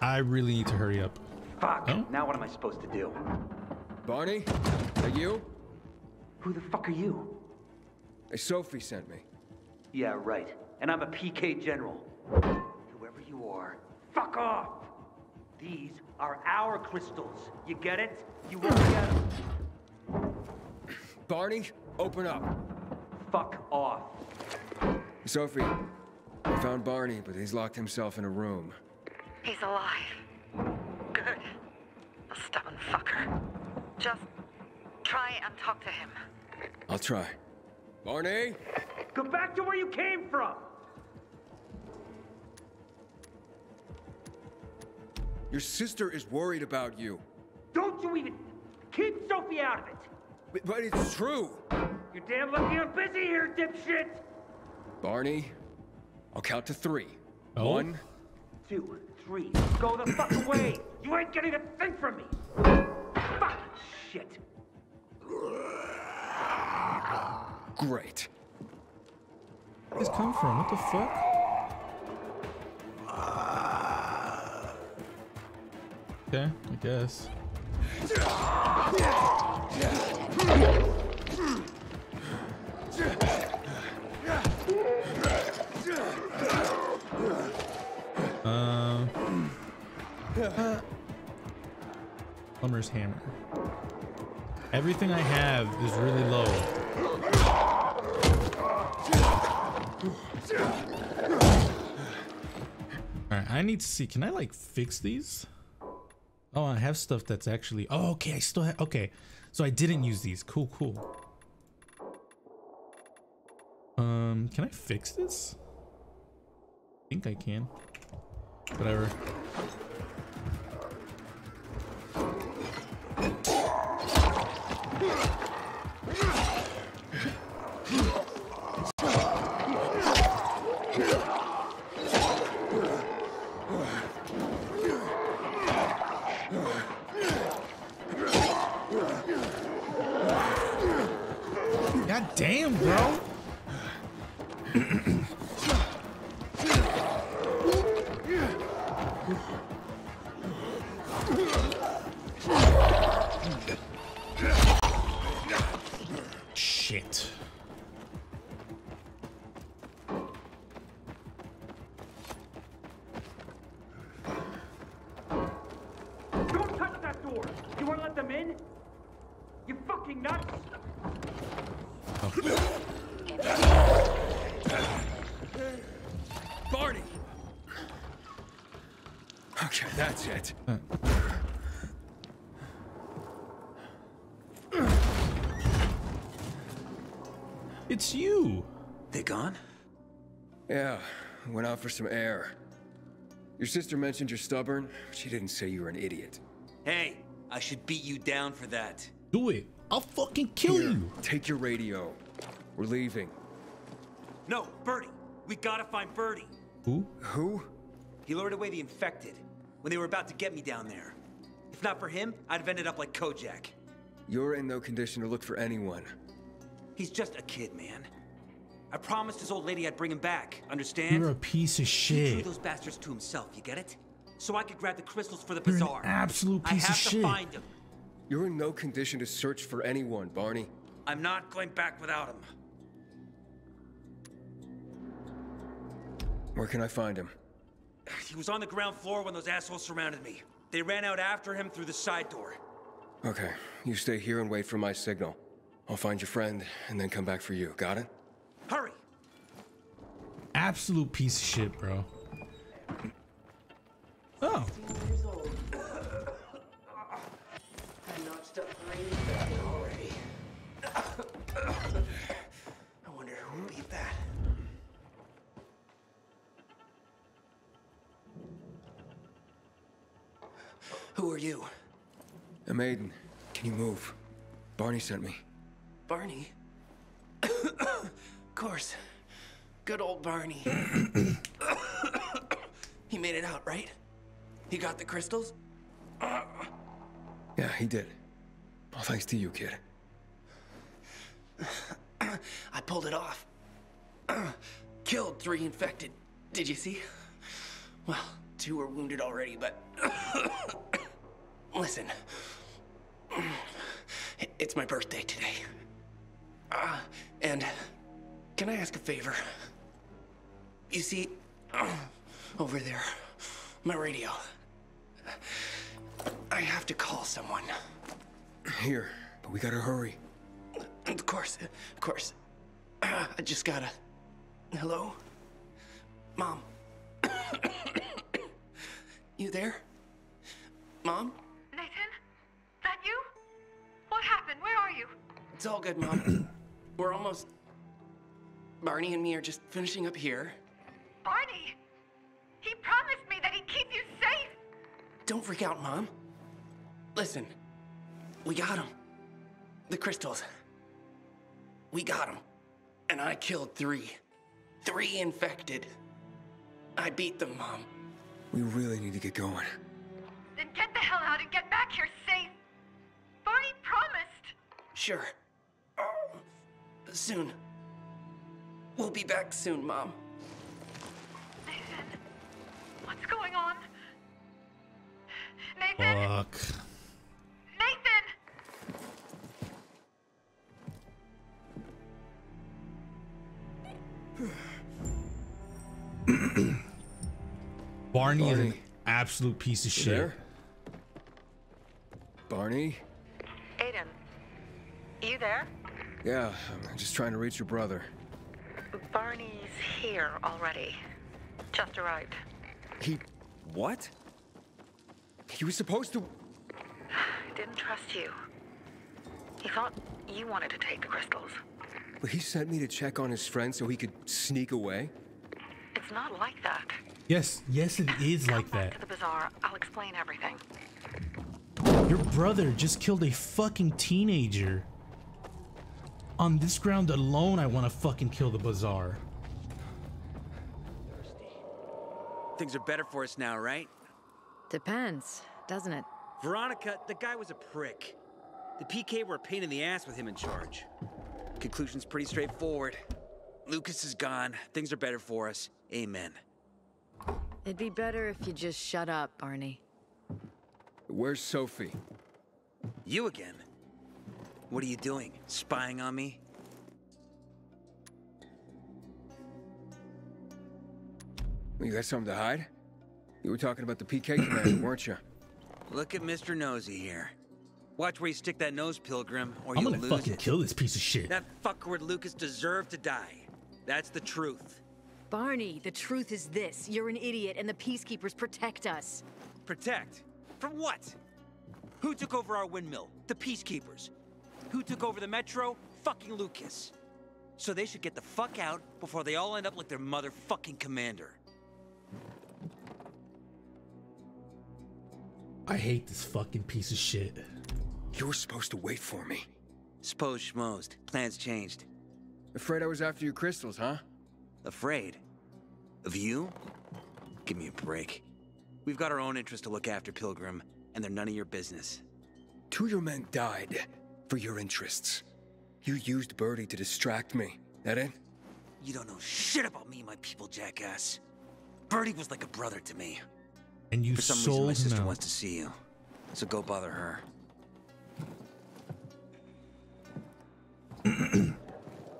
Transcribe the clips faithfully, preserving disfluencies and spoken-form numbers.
I really need to hurry up. Fuck, oh? Now what am I supposed to do? Barney, are you? Who the fuck are you? Hey, Sophie sent me. Yeah, right. And I'm a P K general. Whoever you are, fuck off! These are our crystals. You get it? You won't get them. Barney, open up. Fuck off. Sophie, I found Barney, but he's locked himself in a room. He's alive. Good. A stubborn fucker. Just try and talk to him. I'll try. Barney? Go back to where you came from! Your sister is worried about you. Don't you even... Keep Sophie out of it! But, but it's true! You're damn lucky I'm busy here, dipshit! Barney, I'll count to three. Oh. One... Two, three, go the fuck away! You ain't getting a thing from me! Fucking shit! Great. Where'd this come from? What the fuck? Okay, I guess. Um. Uh, plumber's hammer. Everything I have is really low. Alright, I need to see. Can I like fix these? Oh, I have stuff that's actually. Oh, okay. I still have. Okay. So I didn't use these. Cool, cool. Um, can I fix this? I think I can. Whatever. God damn, bro. Shit. Don't touch that door. You want to let them in? You fucking nuts. Oh. Barney. Okay, that's it. Huh. It's you. They gone? Yeah, went out for some air. Your sister mentioned you're stubborn. She didn't say you were an idiot. Hey, I should beat you down for that. Do it. I'll fucking kill Here, you. Take your radio. We're leaving. No, Birdie. We gotta find Birdie. Who? Who? He lured away the infected when they were about to get me down there. If not for him, I'd have ended up like Kojak. You're in no condition to look for anyone. He's just a kid, man. I promised his old lady I'd bring him back, understand? You're a piece of shit. He drew those bastards to himself, you get it? So I could grab the crystals for the bazaar. You're an absolute piece of shit. I have to find him. You're in no condition to search for anyone, Barney. I'm not going back without him. Where can I find him? He was on the ground floor when those assholes surrounded me. They ran out after him through the side door. Okay, you stay here and wait for my signal. I'll find your friend and then come back for you. Got it? Hurry! Absolute piece of shit, bro. Oh. I wonder who will eat that. Who are you? I'm Aiden. Can you move? Barney sent me. Barney? Of course. Good old Barney. He made it out, right? He got the crystals? Yeah, he did. All thanks to you, kid. I pulled it off. Killed three infected. Did you see? Well, two are wounded already, but listen, it's my birthday today. Uh, and can I ask a favor? You see, over there, my radio. I have to call someone. Here, but we gotta hurry. Of course, of course. Uh, I just gotta... Hello? Mom? You there? Mom? Nathan? That you? What happened? Where are you? It's all good, Mom. We're almost... Barney and me are just finishing up here. Barney? He promised me that he'd keep you safe! Don't freak out, Mom. Listen. We got him. The crystals. We got him. And I killed three. Three infected. I beat them, Mom. We really need to get going. Then get the hell out and get back here safe. Barney promised. Sure. Uh, soon. We'll be back soon, Mom. Nathan, what's going on? Nathan? Fuck. Nathan! Barney, Barney is an absolute piece of shit. There? Barney? Aiden, you there? Yeah, I'm just trying to reach your brother. Barney's here already. Just arrived. He... what? He was supposed to... I didn't trust you. He thought you wanted to take the crystals. But he sent me to check on his friend so he could sneak away? It's not like that. Yes, yes it is like that. Come back to the bazaar. I'll explain everything. Your brother just killed a fucking teenager. On this ground alone, I want to fucking kill the bazaar. Things are better for us now, right? Depends, doesn't it? Veronica, the guy was a prick. The P K were a pain in the ass with him in charge. Conclusion's pretty straightforward. Lucas is gone. Things are better for us. Amen. It'd be better if you just shut up, Barney. Where's Sophie? You again? What are you doing? Spying on me? You got something to hide? You were talking about the P K command, weren't you? Look at Mister Nosy here. Watch where you stick that nose, Pilgrim, or you'll lose it. I'm gonna fucking kill this piece of shit. That fuckward Lucas deserved to die. That's the truth. Barney, the truth is this. You're an idiot, and the Peacekeepers protect us. Protect? From what? Who took over our windmill? The Peacekeepers. Who took over the Metro? Fucking Lucas. So they should get the fuck out before they all end up like their motherfucking commander. I hate this fucking piece of shit. You were supposed to wait for me. Suppose schmozed. Plans changed. Afraid I was after your crystals, huh? Afraid? Of you? Give me a break. We've got our own interest to look after, Pilgrim, and they're none of your business. Two of your men died for your interests. You used Birdie to distract me. That it? You don't know shit about me and my people, jackass. Birdie was like a brother to me. And you for some reason, my sister wants to see you, so go bother her.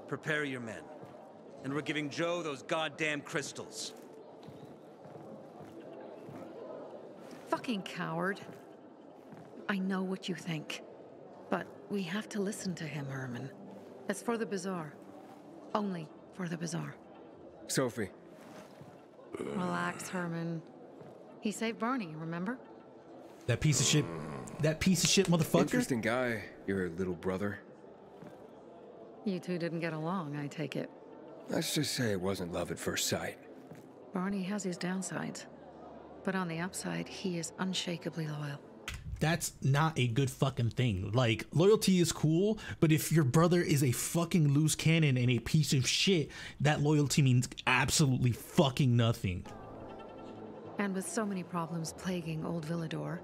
Prepare your men, and we're giving Joe those goddamn crystals. Fucking coward. I know what you think, but we have to listen to him, Herman. It's for the bazaar. Only for the bazaar. Sophie. Relax, Herman. He saved Barney, remember? That piece of shit, that piece of shit motherfucker. Interesting guy, your little brother. You two didn't get along, I take it. Let's just say it wasn't love at first sight. Barney has his downsides, but on the upside, he is unshakably loyal. That's not a good fucking thing. Like, loyalty is cool, but if your brother is a fucking loose cannon and a piece of shit, that loyalty means absolutely fucking nothing. And with so many problems plaguing old Villador,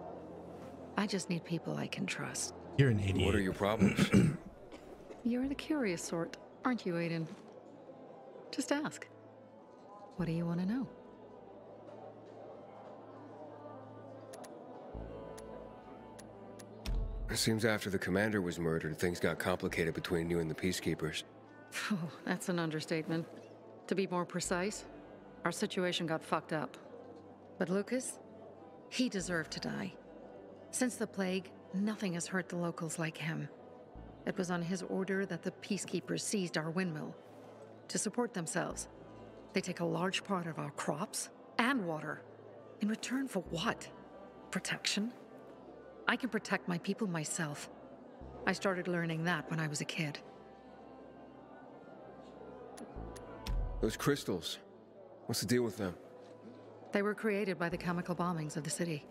I just need people I can trust. You're an idiot. What are your problems? You're the curious sort, aren't you, Aiden? Just ask. What do you want to know? It seems after the commander was murdered, things got complicated between you and the peacekeepers. Oh, that's an understatement. To be more precise, our situation got fucked up. But Lucas, he deserved to die. Since the plague, nothing has hurt the locals like him. It was on his order that the peacekeepers seized our windmill to support themselves. They take a large part of our crops and water. In return for what? Protection? I can protect my people myself. I started learning that when I was a kid. Those crystals, what's the deal with them? They were created by the chemical bombings of the city.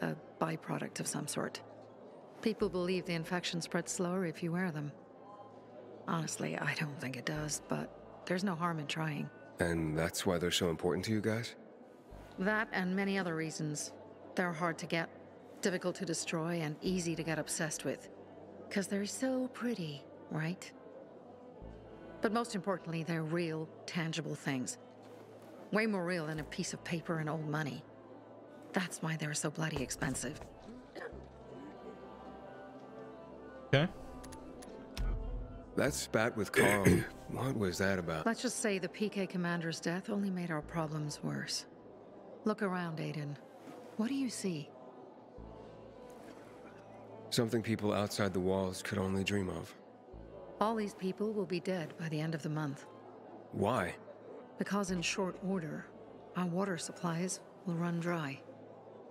A byproduct of some sort. People believe the infection spreads slower if you wear them. Honestly, I don't think it does, but there's no harm in trying. And that's why they're so important to you guys? That and many other reasons. They're hard to get, difficult to destroy, and easy to get obsessed with. Because they're so pretty, right? But most importantly, they're real, tangible things. Way more real than a piece of paper and old money. That's why they're so bloody expensive. Okay. That spat with Carl, what was that about? Let's just say the P K commander's death only made our problems worse. Look around, Aiden. What do you see? Something people outside the walls could only dream of. All these people will be dead by the end of the month. Why? Because in short order, our water supplies will run dry.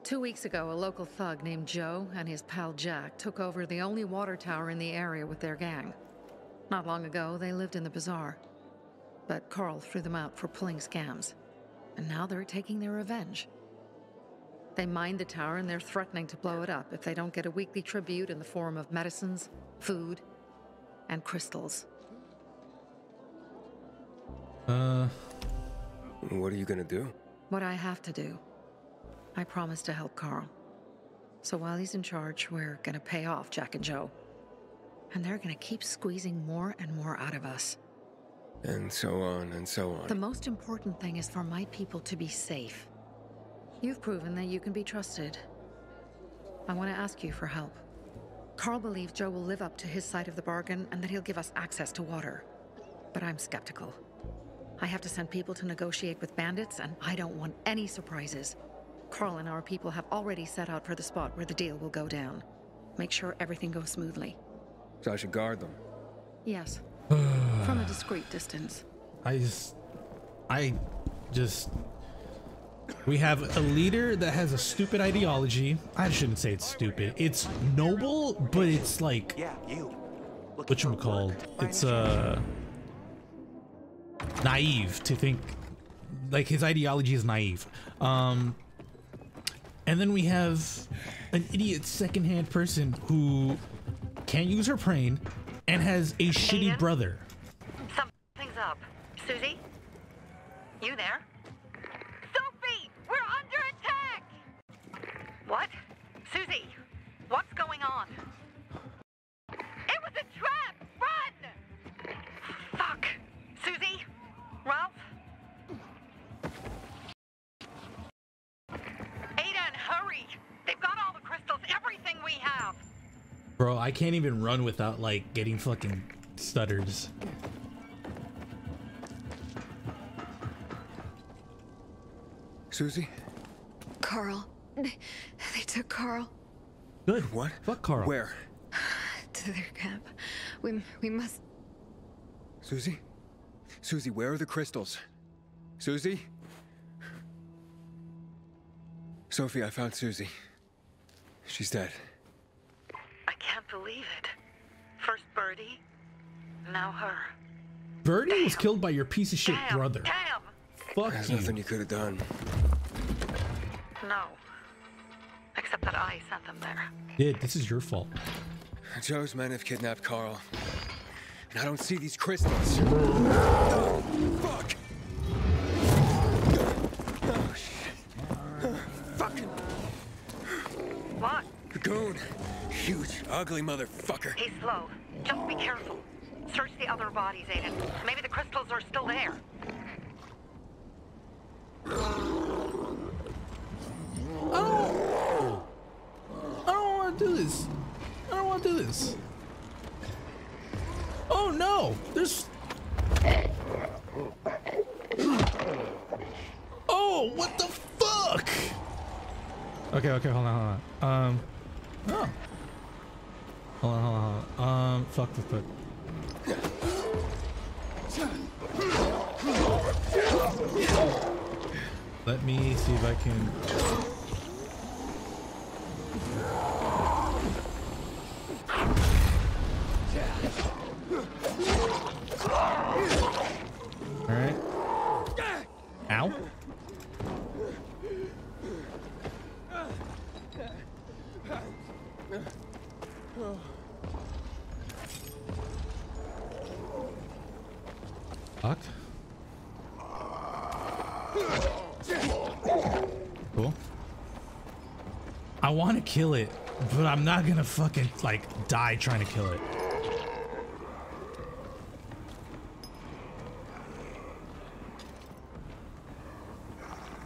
Two weeks ago, a local thug named Joe and his pal Jack took over the only water tower in the area with their gang. Not long ago, they lived in the bazaar, but Carl threw them out for pulling scams, and now they're taking their revenge. They mined the tower and they're threatening to blow it up if they don't get a weekly tribute in the form of medicines, food, and crystals. Uh, what are you gonna do? What I have to do. I promised to help Carl. So while he's in charge, we're gonna pay off Jack and Joe. And they're gonna keep squeezing more and more out of us. And so on and so on. The most important thing is for my people to be safe. You've proven that you can be trusted. I wanna ask you for help. Carl believes Joe will live up to his side of the bargain and that he'll give us access to water. But I'm skeptical. I have to send people to negotiate with bandits, and I don't want any surprises. Carl and our people have already set out for the spot where the deal will go down. Make sure everything goes smoothly. So I should guard them? Yes. From a discreet distance. I just... I just... We have a leader that has a stupid ideology. I shouldn't say it's stupid. It's noble, but it's like... Yeah, you. Whatchamacalled? It's, uh... naive to think. Like, his ideology is naive. Um... And then we have an idiot secondhand person who can't use her brain and has a shitty Aiden? brother. Something's up. Susie? You there? Sophie! We're under attack! What? Susie, what's going on? It was a trap! Run! Fuck! Susie? Ralph? Bro, I can't even run without like getting fucking stutters. Susie? Carl. They, they took Carl. Good. What? Fuck Carl. Where? To their camp. We we must. Susie? Susie, where are the crystals? Susie? Sophie, I found Susie. She's dead. Can't believe it. First Birdie, now her. Birdie damn. was killed by your piece of shit damn. brother. Damn. Fuck There's you. nothing you could have done. No. Except that I sent them there. Yeah, this is your fault. Joe's men have kidnapped Carl. And I don't see these crystals. Oh, fuck! Oh, shit. Oh, fucking... What? The goon. Huge, ugly motherfucker. He's slow. Just be careful. Search the other bodies, Aiden. Maybe the crystals are still there. Oh! I don't want to do this. I want to do this. Oh no! There's. Oh, what the fuck? Okay, okay, hold on, hold on. Um. Oh. Hold on, hold on, hold on. Um. Fuck the foot. Let me see if I can. All right. Ow. Fuck. Cool. I want to kill it, but I'm not gonna fucking like die trying to kill it.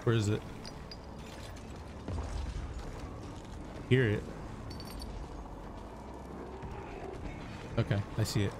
Where is it? Hear it. Okay, I see it.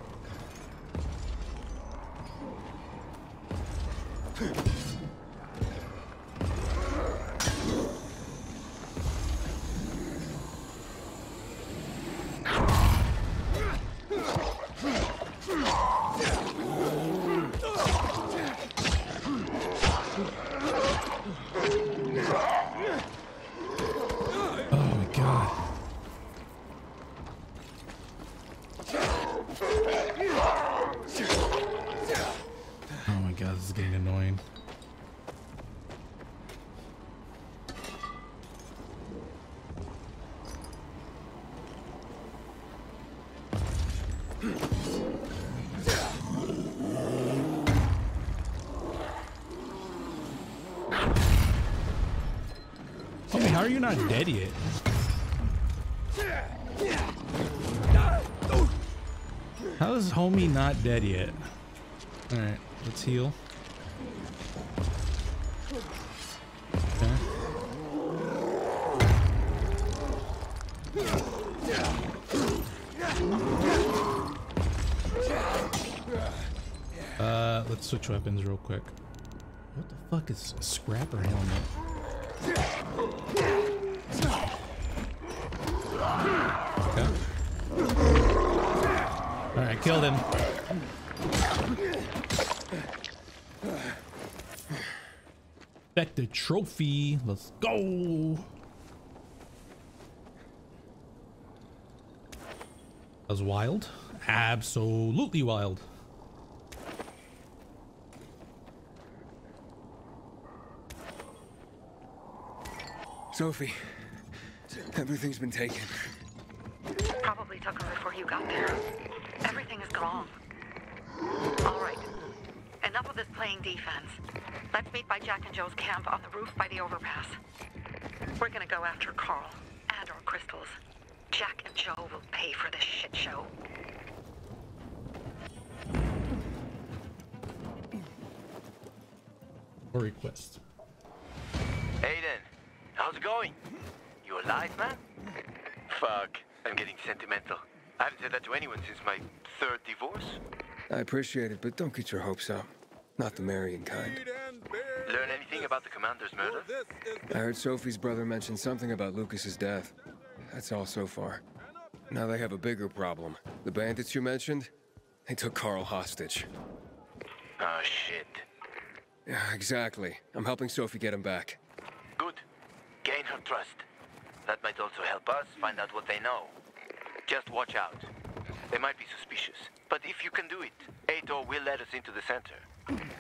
How are you not dead yet? How is homie not dead yet? All right, let's heal. Okay. Uh, let's switch weapons real quick. What the fuck is a scrapper helmet? Okay. All right, killed him. Back the trophy. Let's go. That was wild. Absolutely wild. Sophie, everything's been taken. Probably took her before you got there. Everything is gone. All right. Enough of this playing defense. Let's meet by Jack and Joe's camp on the roof by the overpass. We're gonna go after Carl and our crystals. Jack and Joe will pay for this shit show. Or request. Aiden. How's it going? You alive, man? Fuck. I'm getting sentimental. I haven't said that to anyone since my third divorce. I appreciate it, but don't get your hopes up. Not the marrying kind. Learn anything about the commander's murder? I heard Sophie's brother mention something about Lucas's death. That's all so far. Now they have a bigger problem. The bandits you mentioned? They took Carl hostage. Oh, shit. Yeah, exactly. I'm helping Sophie get him back. Good. Gain her trust. That might also help us find out what they know. Just watch out. They might be suspicious. But if you can do it, Aitor will let us into the center.